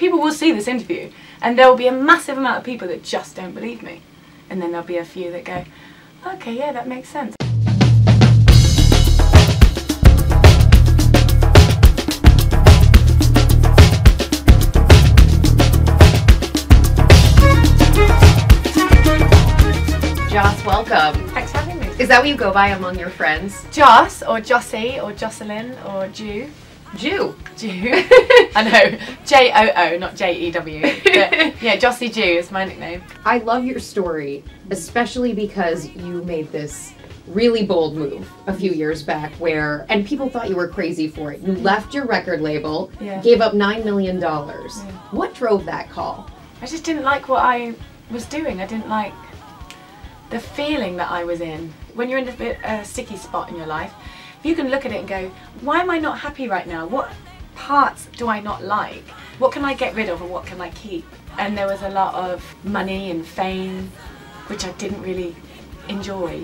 people will see this interview and there will be a massive amount of people that just don't believe me. And then there'll be a few that go, okay, yeah, that makes sense. Joss, welcome. Thanks for having me. Is that what you go by among your friends? Joss, or Jossie, or Jocelyn, or Jew. Jew. Jew. I know. J-O-O, not J-E-W. Yeah, Jossie Jew is my nickname. I love your story, especially because you made this really bold move a few years back where, and people thought you were crazy for it. You left your record label, yeah. Gave up $9 million. Yeah. What drove that call? I just didn't like what I was doing. I didn't like the feeling that I was in. When you're in a sticky spot in your life, you can look at it and go, why am I not happy right now? What parts do I not like? What can I get rid of and what can I keep? And there was a lot of money and fame, which I didn't really enjoy.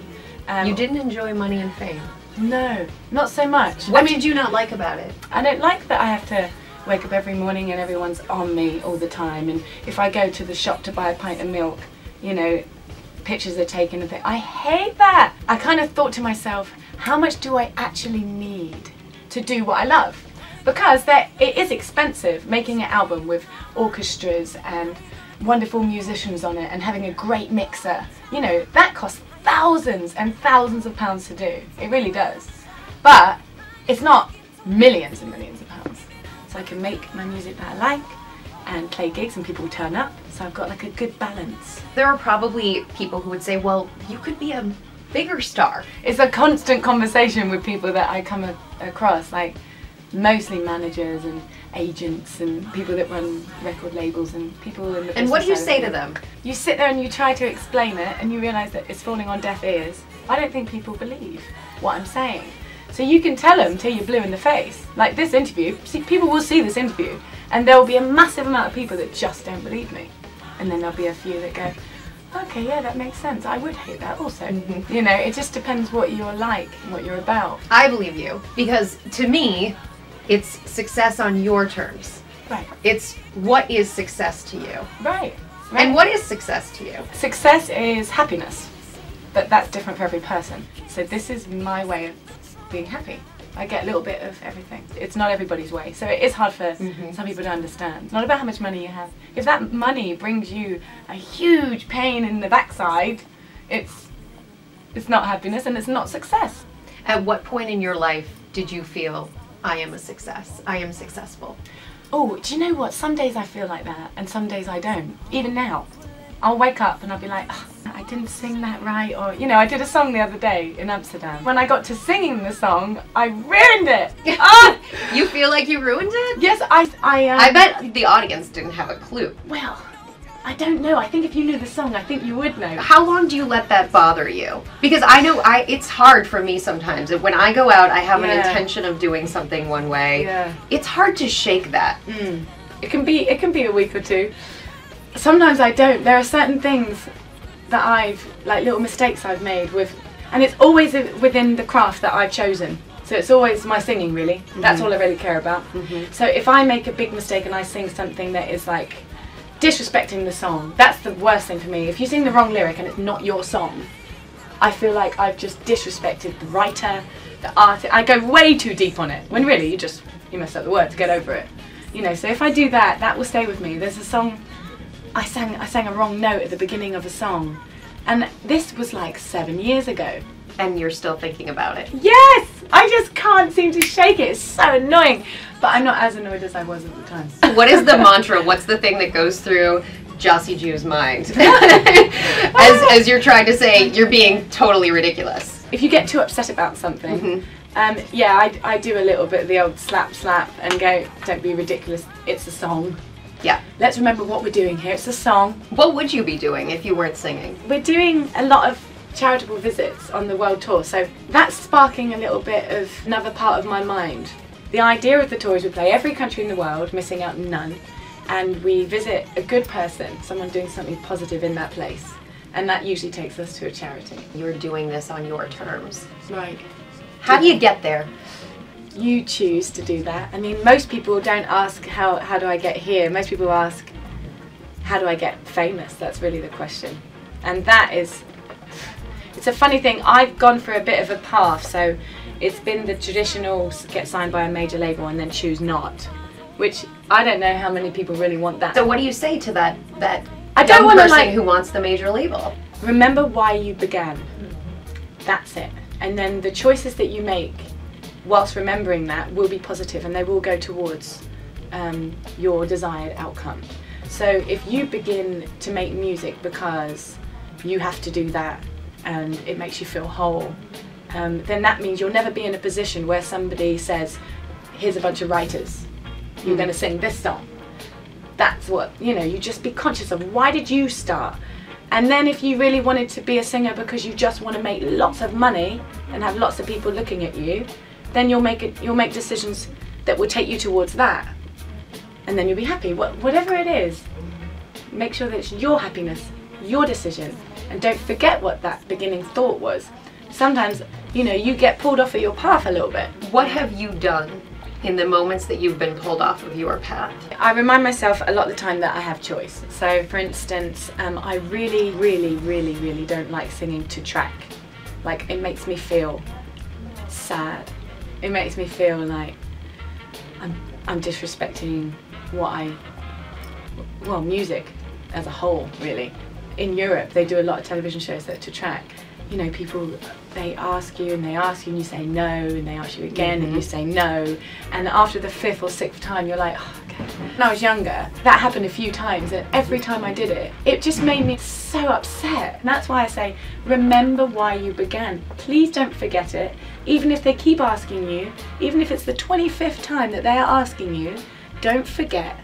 You didn't enjoy money and fame? No, not so much. What did you not like about it? I don't like that I have to wake up every morning and everyone's on me all the time. And if I go to the shop to buy a pint of milk, you know, pictures are taken and things. I hate that. I kind of thought to myself, how much do I actually need to do what I love? Because it is expensive making an album with orchestras and wonderful musicians on it and having a great mixer. You know, that costs thousands and thousands of pounds to do. It really does. But it's not millions and millions of pounds. So I can make my music that I like and play gigs and people turn up. So I've got like a good balance. There are probably people who would say, well, you could be a bigger star. It's a constant conversation with people that I come across, like mostly managers and agents and people that run record labels and people in the. And what do you say to them? You sit there and you try to explain it and you realise that it's falling on deaf ears. I don't think people believe what I'm saying. So you can tell them till you're blue in the face. Like this interview, people will see this interview and there will be a massive amount of people that just don't believe me. And then there'll be a few that go, okay, yeah, that makes sense. I would hate that also. Mm-hmm. You know, it just depends what you're like and what you're about. I believe you, because to me, it's success on your terms. Right. It's what is success to you. Right. Right. And what is success to you? Success is happiness, but that's different for every person. So this is my way of being happy. I get a little bit of everything. It's not everybody's way, so it is hard for some people to understand. It's not about how much money you have. If that money brings you a huge pain in the backside, it's not happiness and it's not success. At what point in your life did you feel, I am a success, I am successful? Oh, do you know what? Some days I feel like that and some days I don't. Even now, I'll wake up and I'll be like, oh, I didn't sing that right, or, you know, I did a song the other day in Amsterdam. When I got to singing the song, I ruined it! Oh! You feel like you ruined it? Yes, I bet the audience didn't have a clue. Well, I don't know. I think if you knew the song, I think you would know. How long do you let that bother you? Because I know it's hard for me sometimes. When I go out, I have an intention of doing something one way. Yeah. It's hard to shake that. Mm. It can be a week or two. Sometimes I don't. There are certain things that like little mistakes I've made with, and it's always within the craft that I've chosen. So it's always my singing really, that's all I really care about. So if I make a big mistake and I sing something that is like disrespecting the song, that's the worst thing for me. If you sing the wrong lyric and it's not your song, I feel like I've just disrespected the writer, the artist. I go way too deep on it, when really you mess up the words, get over it. You know, so if I do that, that will stay with me. There's a song, I sang a wrong note at the beginning of a song, and this was like 7 years ago. And you're still thinking about it? Yes! I just can't seem to shake it. It's so annoying. But I'm not as annoyed as I was at the time. What is the mantra? What's the thing that goes through Jossie Jew's mind? as you're trying to say, you're being totally ridiculous. If you get too upset about something, yeah, I do a little bit of the old slap and go, don't be ridiculous, it's a song. Yeah. Let's remember what we're doing here. It's a song. What would you be doing if you weren't singing? We're doing a lot of charitable visits on the world tour, so that's sparking a little bit of another part of my mind. The idea of the tour is we play every country in the world, missing out none, and we visit a good person, someone doing something positive in that place, and that usually takes us to a charity. You're doing this on your terms. Right. How do you get there? you choose to do that. I mean, most people don't ask how do I get here? Most people ask, how do I get famous? That's really the question. And that is, it's a funny thing. I've gone for a bit of a path, so it's been the traditional get signed by a major label and then choose not, which I don't know how many people really want that. So what do you say to that person who wants the major label? Remember why you began. That's it. And then the choices that you make whilst remembering that will be positive and they will go towards your desired outcome. So if you begin to make music because you have to do that and it makes you feel whole, then that means you'll never be in a position where somebody says, here's a bunch of writers, you're going to sing this song. That's what, you know, you just be conscious of why did you start? And then if you really wanted to be a singer because you just want to make lots of money and have lots of people looking at you, then you'll make decisions that will take you towards that. And then you'll be happy. Whatever it is, make sure that it's your happiness, your decision. And don't forget what that beginning thought was. Sometimes, you know, you get pulled off of your path a little bit. What have you done in the moments that you've been pulled off of your path? I remind myself a lot of the time that I have choice. So, for instance, I really, really, really, really don't like singing to track. Like, it makes me feel sad. It makes me feel like I'm disrespecting music as a whole, really. In Europe, they do a lot of television shows that are to track. You know, people, they ask you and they ask you and you say no, and they ask you again and you say no, and after the fifth or sixth time you're like, oh, okay. When I was younger, that happened a few times, and every time I did it, it just made me so upset. And that's why I say, remember why you began. Please don't forget it. Even if they keep asking you, even if it's the 25th time that they are asking you, don't forget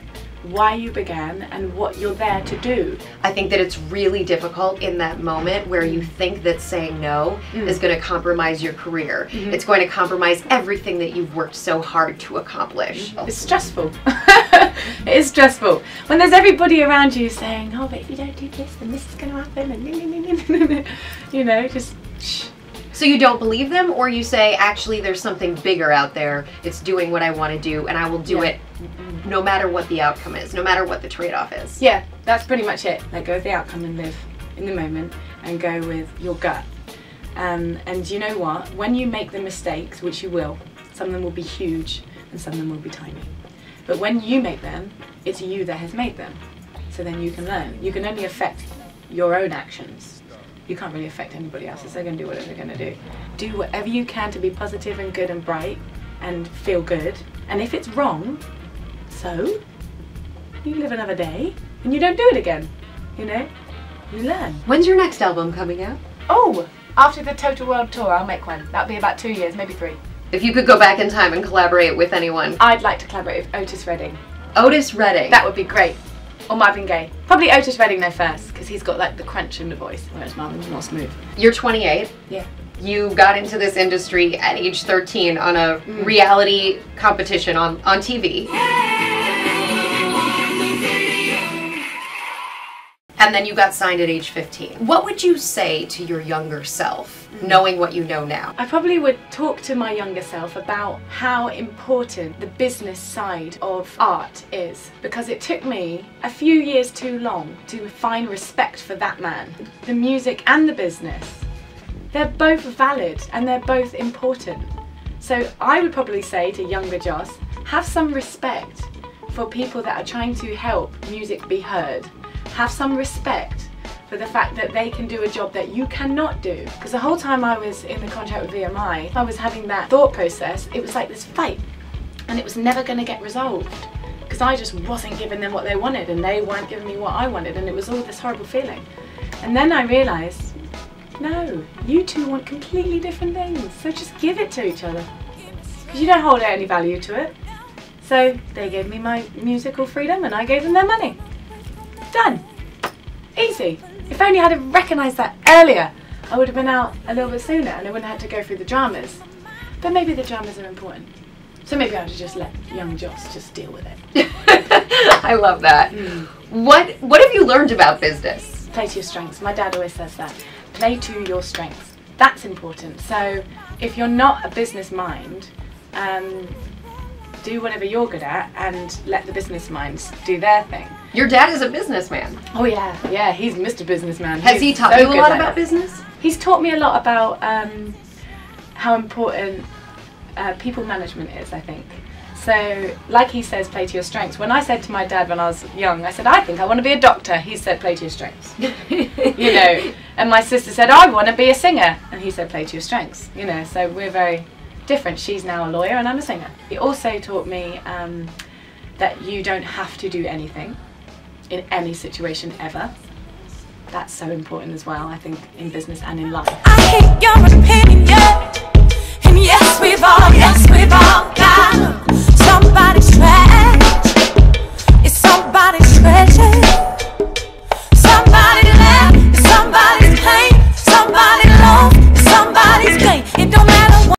why you began and what you're there to do. I think that it's really difficult in that moment where you think that saying no is going to compromise your career. It's going to compromise everything that you've worked so hard to accomplish. It's stressful. It is stressful. When there's everybody around you saying, oh, but if you don't do this, then this is going to happen, and you know, just shh. So you don't believe them, or you say, actually, there's something bigger out there. It's doing what I want to do, and I will do it no matter what the outcome is, no matter what the trade-off is. Yeah, that's pretty much it. Let go of the outcome and live in the moment and go with your gut. And you know what? When you make the mistakes, which you will, some of them will be huge and some of them will be tiny. But when you make them, it's you that has made them. So then you can learn. You can only affect your own actions. You can't really affect anybody else's. They're going to do whatever they're going to do. Do whatever you can to be positive and good and bright and feel good. And if it's wrong, so you live another day and you don't do it again. You know, you learn. When's your next album coming out? Oh, after the Total World Tour, I'll make one. That'll be about 2 years, maybe 3. If you could go back in time and collaborate with anyone. I'd like to collaborate with Otis Redding. Otis Redding? That would be great. Or Marvin Gaye. Probably Otis Redding though first, because he's got like the crunch in the voice, whereas Marvin's more smooth. You're 28. Yeah. You got into this industry at age 13 on a reality competition on TV. And then you got signed at age 15. What would you say to your younger self, knowing what you know now? I probably would talk to my younger self about how important the business side of art is, because it took me a few years too long to find respect for that man. The music and the business, they're both valid and they're both important. So I would probably say to younger Joss, have some respect for people that are trying to help music be heard. Have some respect for the fact that they can do a job that you cannot do. Because the whole time I was in the contract with BMI, I was having that thought process. It was like this fight, and it was never going to get resolved because I just wasn't giving them what they wanted, and they weren't giving me what I wanted, and it was all this horrible feeling. And then I realised, no, you two want completely different things, so just give it to each other because you don't hold any value to it. So they gave me my musical freedom, and I gave them their money. Done. Easy. If only I'd have recognised that earlier, I would have been out a little bit sooner and I wouldn't have had to go through the dramas. But maybe the dramas are important. So maybe I would have just let young Joss just deal with it. I love that. What have you learned about business? Play to your strengths. My dad always says that. Play to your strengths. That's important. So if you're not a business mind, do whatever you're good at and let the business minds do their thing. Your dad is a businessman. Oh yeah, yeah, he's Mr. Businessman. Has he taught you a lot about business? He's taught me a lot about how important people management is, I think. So, like he says, play to your strengths. When I said to my dad when I was young, I said, I think I want to be a doctor. He said, play to your strengths. You know, and my sister said, I want to be a singer. And he said, play to your strengths. You know, so we're very different. She's now a lawyer and I'm a singer. He also taught me that you don't have to do anything in any situation ever. That's so important as well, I think, in business and in life. I hate your opinion, and yes, we've all